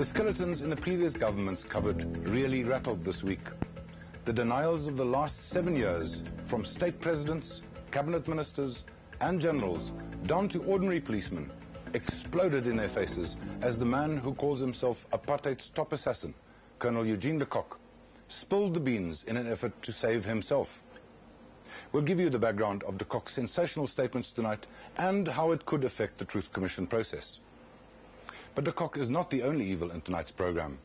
The skeletons in the previous government's cupboard really rattled this week. The denials of the last 7 years, from state presidents, cabinet ministers and generals, down to ordinary policemen, exploded in their faces as the man who calls himself apartheid's top assassin, Colonel Eugene de Kock, spilled the beans in an effort to save himself. We'll give you the background of de Kock's sensational statements tonight and how it could affect the Truth Commission process. But de Kock is not the only evil in tonight's program.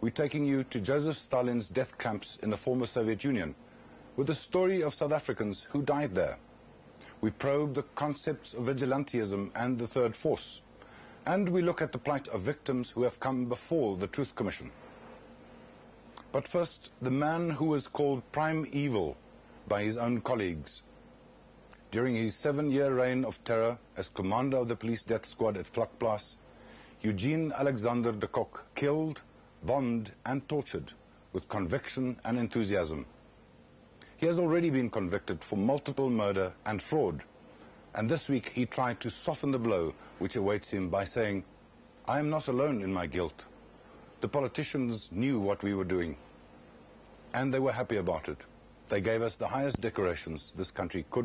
We're taking you to Joseph Stalin's death camps in the former Soviet Union, with the story of South Africans who died there. We probe the concepts of vigilantism and the third force, and we look at the plight of victims who have come before the Truth Commission. But first, the man who was called prime evil by his own colleagues. During his 7-year reign of terror as commander of the police death squad at Vlakplaas, Eugene Alexander de Kock killed, bombed and tortured with conviction and enthusiasm. He has already been convicted for multiple murder and fraud, and this week he tried to soften the blow which awaits him by saying, "I am not alone in my guilt. The politicians knew what we were doing, and they were happy about it. They gave us the highest decorations this country could give."